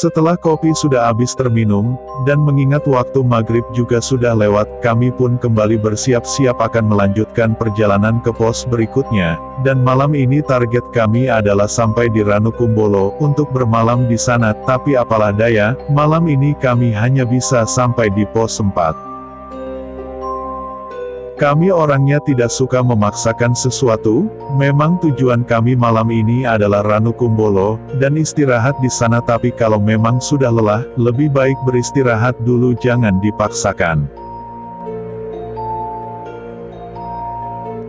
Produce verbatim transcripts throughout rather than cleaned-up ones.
Setelah kopi sudah habis terminum, dan mengingat waktu maghrib juga sudah lewat, kami pun kembali bersiap-siap akan melanjutkan perjalanan ke pos berikutnya, dan malam ini target kami adalah sampai di Ranu Kumbolo untuk bermalam di sana, tapi apalah daya, malam ini kami hanya bisa sampai di pos empat. Kami orangnya tidak suka memaksakan sesuatu, memang tujuan kami malam ini adalah Ranu Kumbolo, dan istirahat di sana, tapi kalau memang sudah lelah, lebih baik beristirahat dulu, jangan dipaksakan.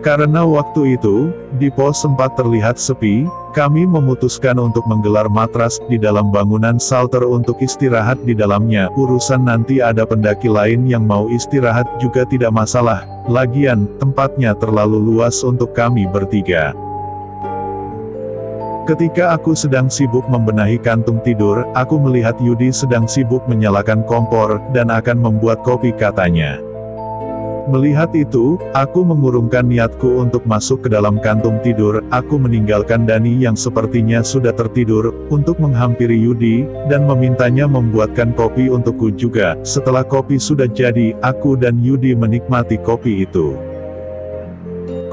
Karena waktu itu, di pos sempat terlihat sepi, kami memutuskan untuk menggelar matras di dalam bangunan shelter untuk istirahat di dalamnya. Urusan nanti ada pendaki lain yang mau istirahat juga tidak masalah. Lagian, tempatnya terlalu luas untuk kami bertiga. Ketika aku sedang sibuk membenahi kantung tidur, aku melihat Yudi sedang sibuk menyalakan kompor, dan akan membuat kopi katanya. Melihat itu, aku mengurungkan niatku untuk masuk ke dalam kantung tidur. Aku meninggalkan Dani yang sepertinya sudah tertidur, untuk menghampiri Yudi, dan memintanya membuatkan kopi untukku juga. Setelah kopi sudah jadi, aku dan Yudi menikmati kopi itu.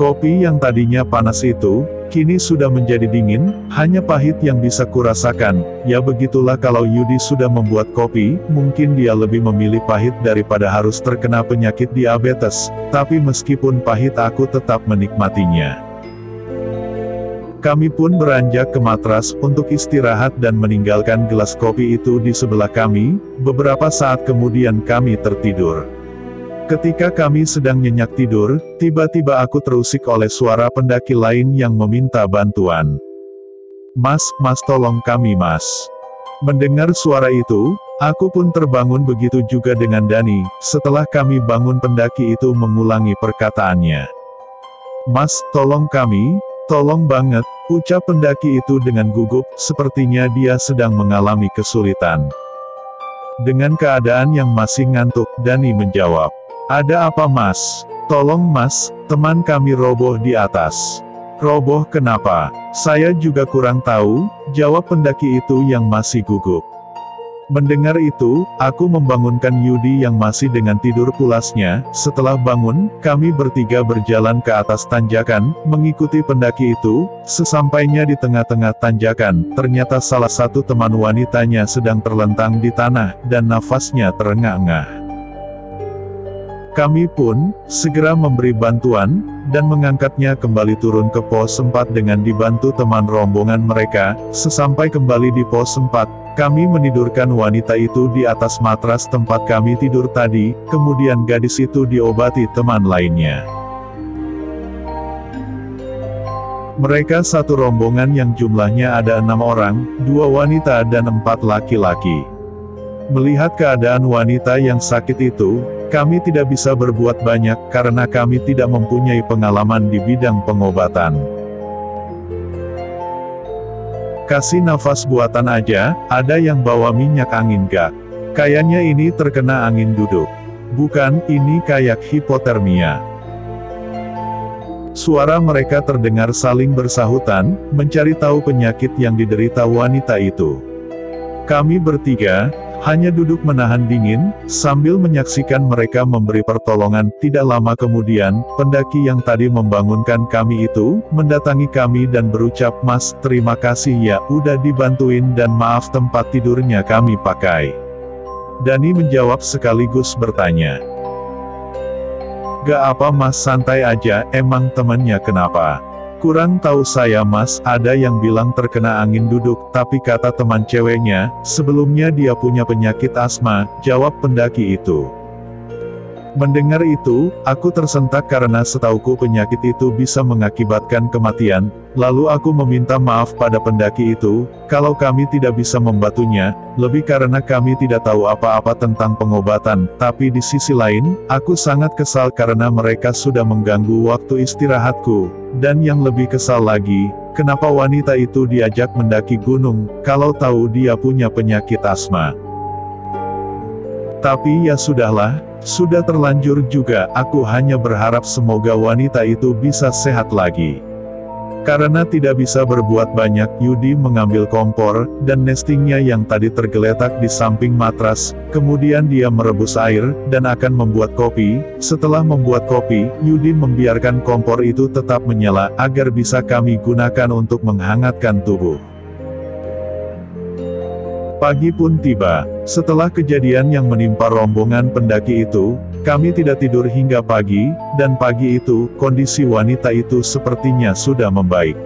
Kopi yang tadinya panas itu, kini sudah menjadi dingin, hanya pahit yang bisa kurasakan. Ya begitulah kalau Yudi sudah membuat kopi, mungkin dia lebih memilih pahit daripada harus terkena penyakit diabetes, tapi meskipun pahit aku tetap menikmatinya. Kami pun beranjak ke matras untuk istirahat dan meninggalkan gelas kopi itu di sebelah kami, beberapa saat kemudian kami tertidur. Ketika kami sedang nyenyak tidur, tiba-tiba aku terusik oleh suara pendaki lain yang meminta bantuan. "Mas, mas tolong kami mas." Mendengar suara itu, aku pun terbangun, begitu juga dengan Dani. Setelah kami bangun, pendaki itu mengulangi perkataannya. "Mas, tolong kami, tolong banget," ucap pendaki itu dengan gugup, sepertinya dia sedang mengalami kesulitan. Dengan keadaan yang masih ngantuk, Dani menjawab. "Ada apa mas? Tolong mas, teman kami roboh di atas." "Roboh kenapa? Saya juga kurang tahu," jawab pendaki itu yang masih gugup. Mendengar itu, aku membangunkan Yudi yang masih dengan tidur pulasnya. Setelah bangun, kami bertiga berjalan ke atas tanjakan, mengikuti pendaki itu. Sesampainya di tengah-tengah tanjakan, ternyata salah satu teman wanitanya sedang terlentang di tanah, dan nafasnya terengah-engah. Kami pun segera memberi bantuan, dan mengangkatnya kembali turun ke pos empat dengan dibantu teman rombongan mereka. Sesampai kembali di pos empat, kami menidurkan wanita itu di atas matras tempat kami tidur tadi, kemudian gadis itu diobati teman lainnya. Mereka satu rombongan yang jumlahnya ada enam orang, dua wanita dan empat laki-laki. Melihat keadaan wanita yang sakit itu, kami tidak bisa berbuat banyak karena kami tidak mempunyai pengalaman di bidang pengobatan. "Kasih nafas buatan aja, ada yang bawa minyak angin gak? Kayaknya ini terkena angin duduk. Bukan, ini kayak hipotermia." Suara mereka terdengar saling bersahutan, mencari tahu penyakit yang diderita wanita itu. Kami bertiga hanya duduk menahan dingin, sambil menyaksikan mereka memberi pertolongan. Tidak lama kemudian, pendaki yang tadi membangunkan kami itu, mendatangi kami dan berucap, "Mas, terima kasih ya, udah dibantuin dan maaf tempat tidurnya kami pakai." Dani menjawab sekaligus bertanya. "Gak apa mas, santai aja, emang temannya kenapa?" "Kurang tahu saya mas, ada yang bilang terkena angin duduk, tapi kata teman ceweknya, sebelumnya dia punya penyakit asma," jawab pendaki itu. Mendengar itu, aku tersentak karena setauku penyakit itu bisa mengakibatkan kematian. Lalu aku meminta maaf pada pendaki itu, kalau kami tidak bisa membantunya, lebih karena kami tidak tahu apa-apa tentang pengobatan. Tapi di sisi lain, aku sangat kesal karena mereka sudah mengganggu waktu istirahatku. Dan yang lebih kesal lagi, kenapa wanita itu diajak mendaki gunung, kalau tahu dia punya penyakit asma. Tapi ya sudahlah, sudah terlanjur juga. Aku hanya berharap semoga wanita itu bisa sehat lagi. Karena tidak bisa berbuat banyak, Yudi mengambil kompor, dan nestingnya yang tadi tergeletak di samping matras, kemudian dia merebus air, dan akan membuat kopi. Setelah membuat kopi, Yudi membiarkan kompor itu tetap menyala, agar bisa kami gunakan untuk menghangatkan tubuh. Pagi pun tiba. Setelah kejadian yang menimpa rombongan pendaki itu, kami tidak tidur hingga pagi, dan pagi itu, kondisi wanita itu sepertinya sudah membaik.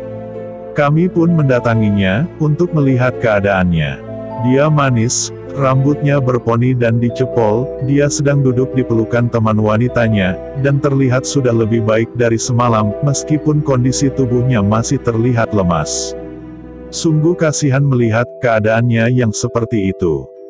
Kami pun mendatanginya, untuk melihat keadaannya. Dia manis, rambutnya berponi dan dicepol, dia sedang duduk di pelukan teman wanitanya, dan terlihat sudah lebih baik dari semalam, meskipun kondisi tubuhnya masih terlihat lemas. Sungguh kasihan melihat keadaannya yang seperti itu.